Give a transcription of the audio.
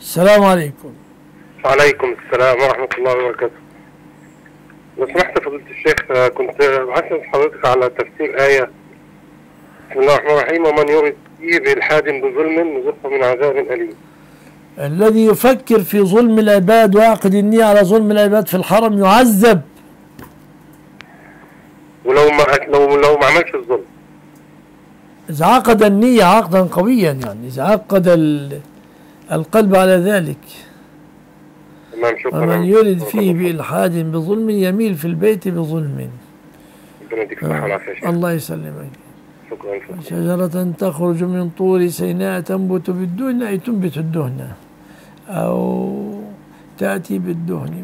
السلام عليكم. وعليكم السلام ورحمة الله وبركاته. لو سمحت فضيلة الشيخ، كنت عايز حضرتك على تفسير آية بسم الله الرحمن الرحيم: ومن يرد فيه بإلحاد بظلم نذقه من عذاب أليم. الذي يفكر في ظلم العباد ويعقد النية على ظلم العباد في الحرم يعذب. ولو ما عملش الظلم. إذا عقد النية عقدا قويا، يعني إذا عقد القلب على ذلك. تمام، شكرا. ومن يرد فيه بإلحاد بظلم يميل في البيت بظلم. ربنا يديك الصحة والعافية يا شيخ. الله يسلمك. شكرا. شجرة تخرج من طور سيناء تنبت بالدهن، أي تنبت الدهن أو تأتي بالدهن.